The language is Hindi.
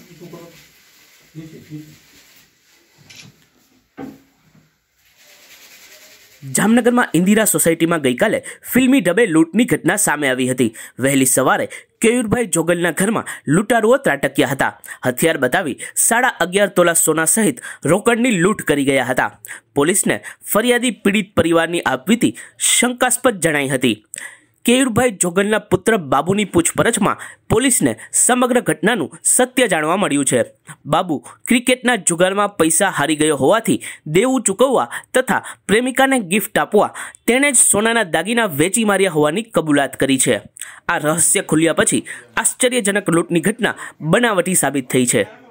इसको करो जामनगर में इंदिरा सोसायटी में गई काले फिल्मी ढबे लूंटनी घटना सामे आवी हती। वहेली सवारे केयूरभाई जोगलना घर में लूंटारुओ त्राटक्या हता। हथियार बतावी 11.5 तोला सोना सहित रोकड़नी लूंट करी गया हता। पुलिस ने फरियादी पीड़ित परिवार की आपवीती शंकास्पद जणाई हती। केयूरभाई जोगलना पुत्र बाबूनी पूछपरछ में पुलिस ने समग्र घटनानु सत्य जाणवा मळ्युं छे। बाबू क्रिकेटना जुगार में पैसा हारी गयो होवाथी देवू चूकववा तथा प्रेमिका ने गिफ्ट आपवा तेणे ज सोनाना दागीना वेची मार्या होवानी कबूलात करी छे। आ रहस्य खुल्या पछी आश्चर्यजनक लूंटनी घटना बनावटी साबित थई छे।